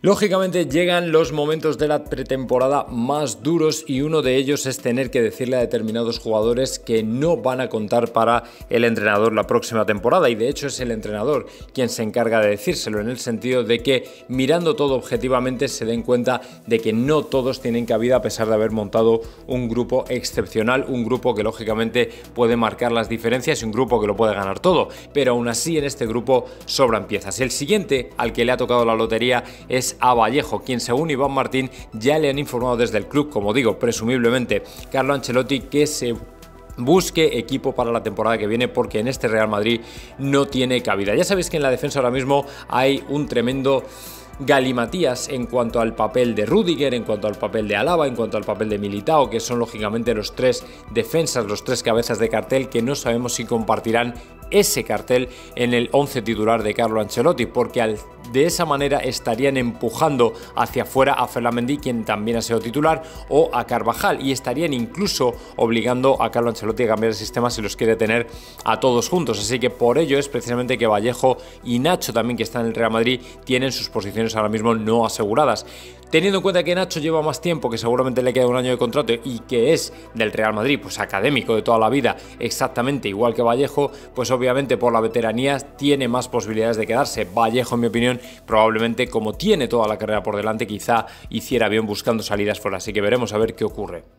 Lógicamente llegan los momentos de la pretemporada más duros y uno de ellos es tener que decirle a determinados jugadores que no van a contar para el entrenador la próxima temporada, y de hecho es el entrenador quien se encarga de decírselo, en el sentido de que mirando todo objetivamente se den cuenta de que no todos tienen cabida a pesar de haber montado un grupo excepcional, un grupo que lógicamente puede marcar las diferencias y un grupo que lo puede ganar todo, pero aún así en este grupo sobran piezas. El siguiente al que le ha tocado la lotería es a Vallejo, quien según Iván Martín ya le han informado desde el club, como digo, presumiblemente Carlo Ancelotti, que se busque equipo para la temporada que viene porque en este Real Madrid no tiene cabida. Ya sabéis que en la defensa ahora mismo hay un tremendo galimatías en cuanto al papel de Rudiger, en cuanto al papel de Alaba, en cuanto al papel de Militao, que son lógicamente los tres defensas, los tres cabezas de cartel que no sabemos si compartirán ese cartel en el 11 titular de Carlo Ancelotti, porque de esa manera estarían empujando hacia afuera a Fernández Mendy, quien también ha sido titular, o a Carvajal, y estarían incluso obligando a Carlo Ancelotti a cambiar el sistema si los quiere tener a todos juntos. Así que por ello es precisamente que Vallejo y Nacho, también que están en el Real Madrid, tienen sus posiciones ahora mismo no aseguradas. Teniendo en cuenta que Nacho lleva más tiempo, que seguramente le queda un año de contrato y que es del Real Madrid, pues académico de toda la vida, exactamente igual que Vallejo, pues obviamente por la veteranía tiene más posibilidades de quedarse. Vallejo, en mi opinión, probablemente como tiene toda la carrera por delante, quizá hiciera bien buscando salidas fuera. Así que veremos a ver qué ocurre.